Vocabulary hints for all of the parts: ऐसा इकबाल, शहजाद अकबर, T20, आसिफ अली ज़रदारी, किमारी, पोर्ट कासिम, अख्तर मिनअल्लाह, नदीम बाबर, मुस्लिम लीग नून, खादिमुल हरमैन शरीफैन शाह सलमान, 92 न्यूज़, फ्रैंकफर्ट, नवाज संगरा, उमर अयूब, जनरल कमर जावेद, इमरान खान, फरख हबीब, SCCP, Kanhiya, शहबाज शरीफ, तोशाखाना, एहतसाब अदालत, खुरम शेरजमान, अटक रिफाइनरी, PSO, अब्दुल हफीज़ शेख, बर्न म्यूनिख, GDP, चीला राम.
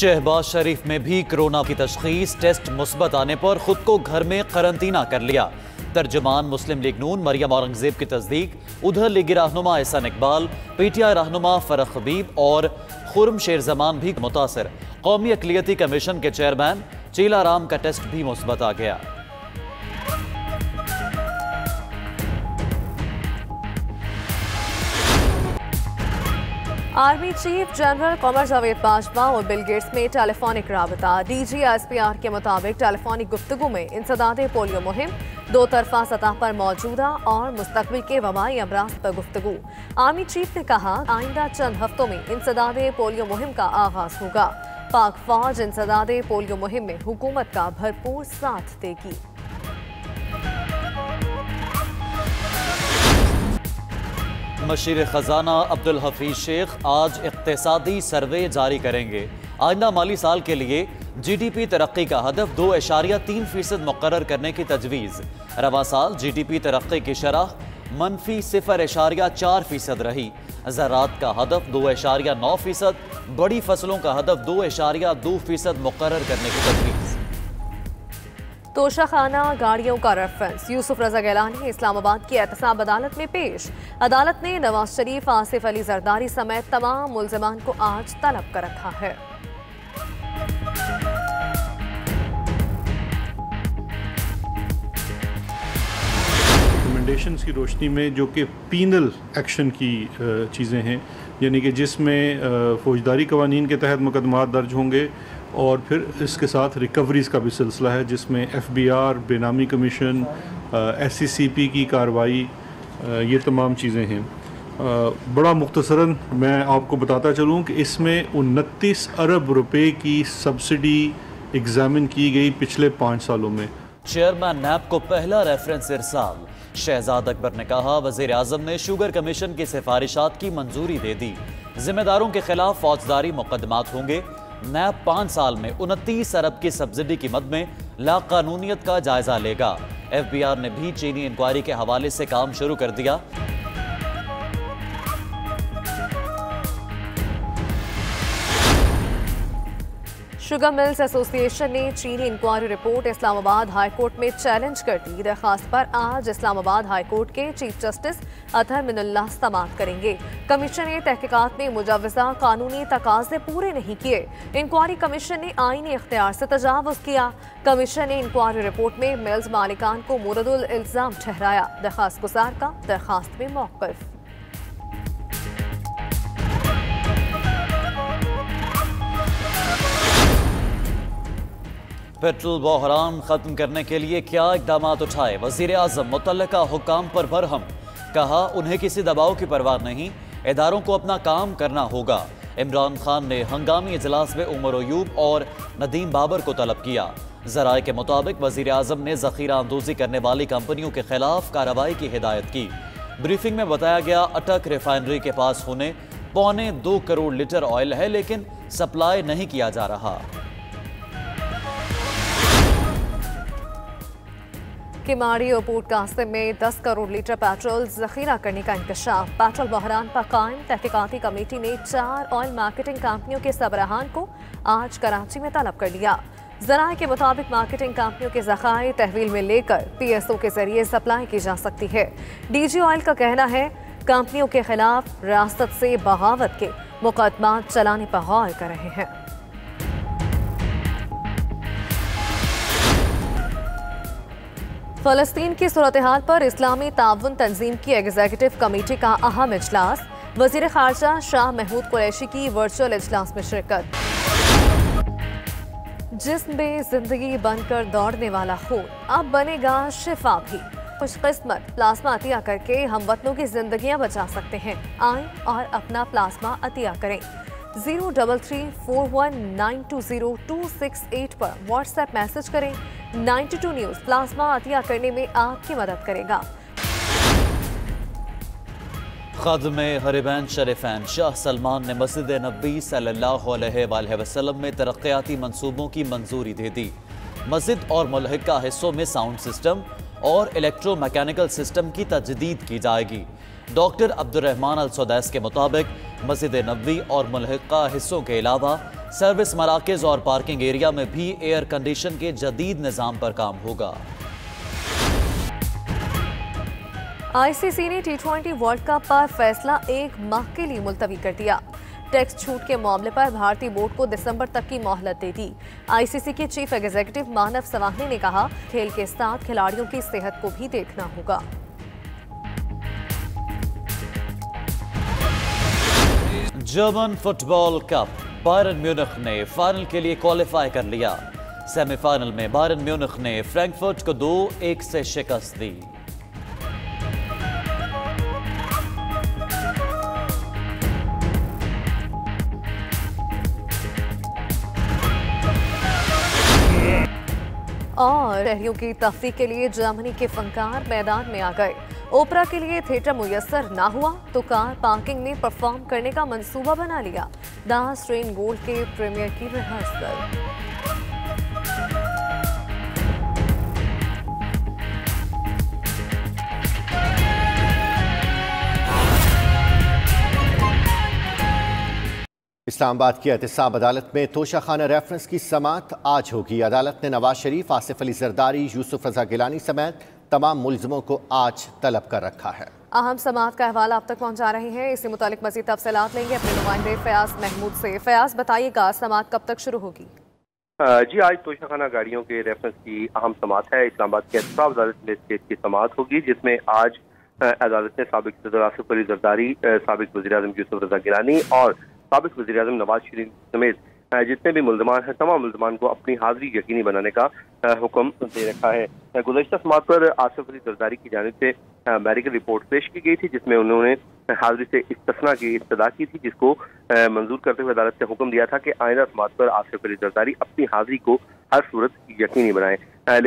शहबाज शरीफ में भी कोरोना की तशखीस, टेस्ट मुस्बत आने पर खुद को घर में करंतना कर लिया। तर्जुमान मुस्लिम लीग नून मरियम औरंगजेब की तस्दीक। उधर लीगी रहनुमा ऐसा इकबाल, पीटीआई रहनुमा फरख हबीब और खुरम शेरजमान भी मुतासर। कौमी अकलियती कमीशन के चेयरमैन चीला राम का टेस्ट भी मुस्बत आ गया। Army chief जनरल कमर जावेद Bajwa और बिल गेट्स में टेलीफोनिक रबता। DGSPR के मुताबिक टेलीफोनिक गुफ्तगू में इंसदाद पोलियो मुहिम, दो तरफा सतह पर मौजूदा और मुस्तकबिल के वबाई अमराज पर गुफ्तगू। आर्मी चीफ ने कहा आइंदा चंद हफ्तों में इंसदाद पोलियो मुहिम का आगाज होगा। पाक फौज इंसदाद पोलियो मुहिम में हुकूमत का भरपूर साथ देगी। मशीर खजाना अब्दुल हफीज़ शेख आज इक्तिसादी सर्वे जारी करेंगे। आइंदा माली साल के लिए GDP तरक्की का हदफ 2.3% मुकर्रर करने की तजवीज़। रवा साल GDP तरक्की की शरह मनफी 0.4% रही। ज़रात का हदफ 2.9%, बड़ी फसलों का हदफ 2.2% मुकर्रर करने की तजवीज़। तोशाखाना गाड़ियों का रेफरेंस। यूसुफ रज़ा गिलानी इस्लामाबाद की एहतसाब अदालत में पेश। अदालत ने नवाज शरीफ, आसिफ अली ज़रदारी समेत तमाम मुल्ज़मान को आज तलब कर रखा है। रिकमेंडेशंस की रोशनी में जो कि पीनल एक्शन की चीज़ें हैं, यानी कि जिसमें फौजदारी कवानीन के तहत मुकदमा दर्ज होंगे और फिर इसके साथ रिकवरीज़ का भी सिलसिला है, जिसमें FBR, बेनामी कमीशन, SCCP की कार्रवाई, ये तमाम चीज़ें हैं। बड़ा मुख्तसरन मैं आपको बताता चलूँ कि इसमें 29 अरब रुपए की सब्सिडी एग्जामिन की गई पिछले 5 सालों में। चेयरमैन नैब को पहला रेफरेंस इरसाल। शहजाद अकबर ने कहा वज़ीर आज़म ने शुगर कमीशन की सिफारिशात की मंजूरी दे दी। जिम्मेदारों के खिलाफ फौजदारी मुकदमात होंगे। नैब 5 साल में 29 अरब की सब्सिडी की मद में लाकानूनियत का जायजा लेगा। FBR ने भी चीनी इंक्वायरी के हवाले से काम शुरू कर दिया। शुगर मिल्स एसोसिएशन ने चीनी inquiry report Islamabad high court में चैलेंज कर दी। दरखास्त पर आज इस्लामाबाद हाई कोर्ट के चीफ जस्टिस अज़हर मिनल्लाह समाअत करेंगे। कमीशन ने तहकीकात में मुजवजा कानूनी तकाजे पूरे नहीं किए। इंक्वायरी कमीशन ने आईनी इख्तियार से तजावुज़ किया। कमीशन ने इंक्वायरी रिपोर्ट में मिल्स मालिकान को मुरदुल इल्ज़ाम ठहराया। दरखास्त गुजार का दरखास्त में मौक़िफ़। पेट्रोल बहरान खत्म करने के लिए क्या इकदाम उठाए। वजीर आजम मुतल्लका हुकाम पर बरहम। कहा उन्हें किसी दबाव की परवाह नहीं, इदारों को अपना काम करना होगा। इमरान खान ने हंगामी इजलास में उमर अयूब और नदीम बाबर को तलब किया। जराये के मुताबिक वजीर आजम ने जखीरा अंदोजी करने वाली कंपनियों के खिलाफ कार्रवाई की हिदायत की। ब्रीफिंग में बताया गया अटक रिफाइनरी के पास होने 2.25 करोड़ लीटर ऑयल है, लेकिन सप्लाई नहीं किया जा रहा। किमारी और पोर्ट कासिम में 10 करोड़ लीटर पेट्रोल जखीरा करने का इंकशाफ। पेट्रोल बहरान पर कायम तहकीकाती कमेटी ने 4 ऑयल मार्केटिंग कंपनियों के सबराहान को आज कराची में तलब कर लिया। जराये के मुताबिक मार्केटिंग कंपनियों के जखाए तहवील में लेकर PSO के जरिए सप्लाई की जा सकती है। DG ऑयल का कहना है कंपनियों के खिलाफ रियासत से बगावत के मुकदमा चलाने पर गौर कर रहे हैं। फ़लस्तीन की सूरत-ए-हाल पर इस्लामी ताउन तंजीम की एग्जीक्यूटिव कमेटी का अहम इजलास। वज़ीर ख़ारजा शाह महमूद कैशी की वर्चुअल इजलास में शिरकत। जिसमें जिंदगी बनकर दौड़ने वाला खून, अब बनेगा शिफा भी। खुशकिस्मत प्लाज्मा अतिया करके हम वतनों की जिंदगियां बचा सकते हैं। आएं और अपना प्लाज्मा अतिया करें। 0334192026 पर व्हाट्सएप मैसेज करें। 92 न्यूज़ प्लाज्मा अतिया करने में आपकी मदद करेगा। खादिमुल हरमैन शरीफैन शाह सलमान ने मस्जिद नबी सल्लल्लाहु अलैहि वसल्लम में तरक्याती मंसूबों की मंजूरी दे दी। मस्जिद और मुलहिका हिस्सों में साउंड सिस्टम और इलेक्ट्रो मैकेनिकल सिस्टम की तजदीद की जाएगी। डॉक्टर अब्दुल रहमान के मुताबिक मस्जिद नबी और मुलहिका हिस्सों के अलावा सर्विस मराकज़ और पार्किंग एरिया में भी एयर कंडीशन के जदीद निज़ाम पर काम होगा। आईसीसी ने T20 वर्ल्ड कप पर फैसला 1 माह के लिए मुलतवी कर दिया। टैक्स छूट के मामले पर भारतीय बोर्ड को दिसंबर तक की मोहलत दे दी। आईसीसी के चीफ एग्जीक्यूटिव मानव सवाहनी ने कहा, खेल के साथ खिलाड़ियों की सेहत को भी देखना होगा। German football cup, बर्न म्यूनिख ने फाइनल के लिए क्वालिफाई कर लिया। सेमीफाइनल में बर्न म्यूनिख ने फ्रैंकफर्ट को 2-1 से शिकस्त दी। और शहरियों की तफरीह के लिए जर्मनी के फनकार मैदान में आ गए। ओपरा के लिए थिएटर मुयसर ना हुआ तो कार पार्किंग में परफॉर्म करने का मंसूबा बना लिया। द स्ट्रेन गोल्ड के प्रीमियर की रिहर्सल। इस्लामाबाद की एहतसाब अदालत में तोशाखाना रेफरेंस की समाअत आज होगी। अदालत ने नवाज शरीफ, आसिफ अली ज़रदारी, यूसुफ रज़ा गिलानी समेत तमाम मुलजमों को आज तलब कर रखा है। अहम समाअत का अहवाल आप तक पहुंचा रहे हैं, इसी मुतालिक मज़ीद तफसीलात लेंगे अपने नुमाइंदे फ़याज़ महमूद से। फ़याज़, बताइएगा समाअत कब तक शुरू होगी? जी, आज तोशाखाना गाड़ियों के रेफरेंस की अहम समाअत है। इस्लामाबाद के एहतसाब अदालत में इस केस की समाअत होगी, जिसमें आज अदालत ने साबिक सदर आसिफ अली ज़रदारी, साबिक वज़ीर-ए-आज़म यूसुफ रज़ा गिलानी और साबिक वज़ीर-ए-आज़म नवाज शरीफ समेत जितने भी मुल्ज़मान हैं, तमाम मुल्ज़मान को अपनी हाजिरी यकीनी बनाने का हुक्म दे रखा है। गुज़श्ता समाअत पर आसिफ अली ज़रदारी की जानिब से मेडिकल रिपोर्ट पेश की गई थी, जिसमें उन्होंने हाजिरी से इस्तिस्ना की इब्तदा की थी, जिसको मंजूर करते हुए अदालत ने हुक्म दिया था कि आइंदा समाअत पर आसिफ अली ज़रदारी अपनी हाजिरी को हर सूरत यकीनी बनाए।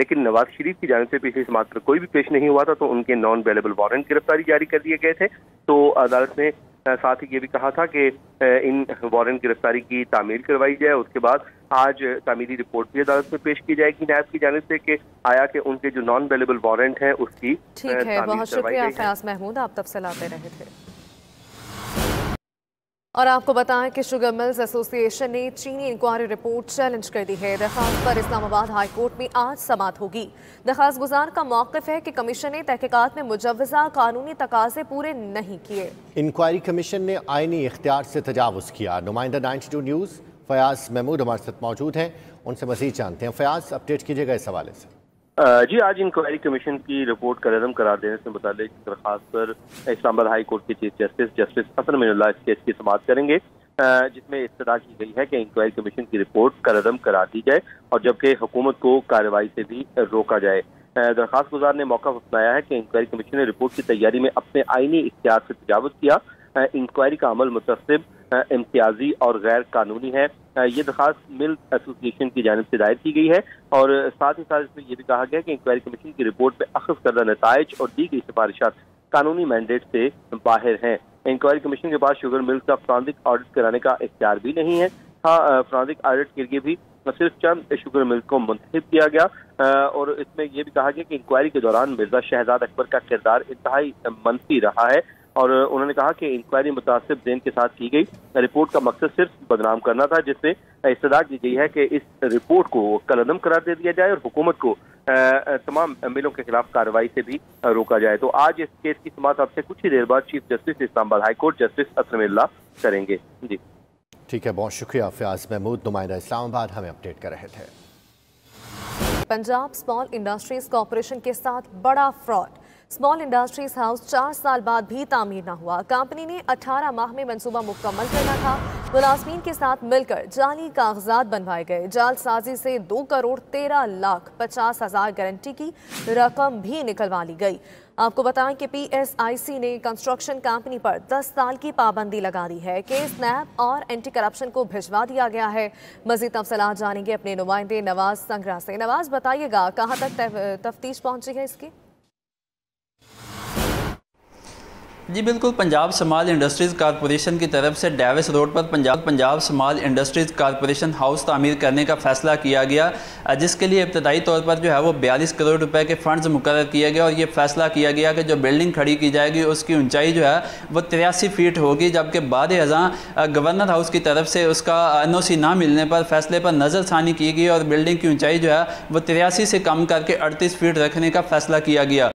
लेकिन नवाज शरीफ की जानिब से पिछली समाअत पर कोई भी पेश नहीं हुआ था, तो उनके नॉन अवेलेबल वारंट गिरफ्तारी जारी कर दिए गए थे। तो अदालत ने साथ ही ये भी कहा था कि इन वारंट गिरफ्तारी की तामील करवाई जाए। उसके बाद आज तामीली रिपोर्ट भी अदालत में पेश की जाएगी नायब की जानिब से कि आया कि उनके जो नॉन अवेलेबल वारंट हैं उसकी तामील करवाई जाए। बहुत शुक्रिया फ़याज़ महमूद, आप तफसीलात दे रहे थे। और आपको बताएं कि शुगर मिल्स एसोसिएशन ने चीनी इंक्वायरी रिपोर्ट चैलेंज कर दी है। दरखास्त पर इस्लामाबाद हाई कोर्ट में आज समाअत होगी। दरखास्त गुजार का मौक़िफ़ है कि कमीशन ने तहकीकात में मुजवज़ा कानूनी तकाज़े पूरे नहीं किए। इंक्वायरी कमीशन ने आइनी इख्तियार से तजावुज़ किया। नुमाइंदा 92 न्यूज़ फ़याज़ महमूद हमारे साथ मौजूद हैं, उनसे मज़ीद जानते हैं। फ़याज़, अपडेट कीजिएगा इस हवाले से। जी, आज इंक्वायरी कमीशन की रिपोर्ट कदम करार देने से मुतालिक दरखास्त पर इस्लामाबाद हाई कोर्ट के चीफ जस्टिस अख्तर मिनअल्लाह इस केस की समाअत करेंगे, जिसमें इस्तदा की गई है कि इंक्वायरी कमीशन की रिपोर्ट कदम करार दी जाए और जबकि हुकूमत को कार्रवाई से भी रोका जाए। दरखास्त गुजार ने मौक़िफ़ अपनाया है कि इंक्वायरी कमीशन ने रिपोर्ट की तैयारी में अपने आइनी इख्तियार से तजावुज़ किया। इंक्वायरी का अमल मुतसिब, इम्तियाजी और गैर कानूनी है। ये दरखास्त मिल्स एसोसिएशन की जानिब से दायर की गई है और साथ ही साथ इसमें यह भी कहा गया कि इंक्वायरी कमीशन की रिपोर्ट पे अखज़ करदा नताइज और दी गई सिफारिशात कानूनी मैंडेट से बाहर हैं। इंक्वायरी कमीशन के पास शुगर मिल्स का फॉरेंसिक ऑडिट कराने का इख्तियार भी नहीं है। हाँ, फॉरेंसिक ऑडिट के लिए भी सिर्फ चंद शुगर मिल्स को मुंतखब किया गया। और इसमें यह भी कहा गया कि इंक्वायरी के दौरान मिर्जा शहजाद अकबर का किरदार इंतहाई मनफी रहा है और उन्होंने कहा कि इंक्वायरी मुतासिब दिन के साथ की गई रिपोर्ट का मकसद सिर्फ बदनाम करना था, जिससे इस्तदा की गई है कि इस रिपोर्ट को कलअदम करार दे दिया जाए और हुकूमत को तमाम मिलों के खिलाफ कार्रवाई से भी रोका जाए। तो आज इस केस की समाअत आपसे कुछ ही देर बाद chief justice Islamabad high court justice अख्तर मिनअल्लाह करेंगे। जी ठीक है, बहुत शुक्रिया फ़याज़ महमूद, नुमाइंदा इस्लामाबाद हमें अपडेट कर रहे थे। पंजाब स्मॉल इंडस्ट्रीज कॉरपोरेशन के साथ बड़ा फ्रॉड, स्मॉल इंडस्ट्रीज हाउस 4 साल बाद भी तामीर ना हुआ। कंपनी ने 18 माह में मंसूबा मुकम्मल करना था। मुलाजमीन के साथ मिलकर जाली कागजात बनवाए गए। जालसाजी से 2,13,50,000 गारंटी की रकम भी निकलवा ली गई। आपको बताएं कि PSIC ने कंस्ट्रक्शन कंपनी पर 10 साल की पाबंदी लगा दी है। केस नैब और एंटी करप्शन को भिजवा दिया गया है। मज़ीद तफसीलात जानेंगे अपने नुमाइंदे नवाज संगरा से। नवाज, बताइएगा कहाँ तक तफ्तीश पहुँची है इसकी? जी बिल्कुल, पंजाब स्मॉल इंडस्ट्रीज़ कॉरपोरेशन की तरफ से डेविस रोड पर Punjab small industries corporation house तामीर करने का फैसला किया गया, जिसके लिए इब्तदाई तौर पर जो है वो 42 करोड़ रुपए के फ़ंड्स मुकर्रर किए गए। और ये फैसला किया गया कि जो बिल्डिंग खड़ी की जाएगी उसकी ऊंचाई जो है वो 83 फीट होगी, जबकि बाद हज़ां गवर्नर हाउस की तरफ से उसका एनओसी ना मिलने पर फैसले पर नज़रसानी की गई और बिल्डिंग की ऊँचाई जो है वो 83 से कम करके 38 फीट रखने का फैसला किया गया।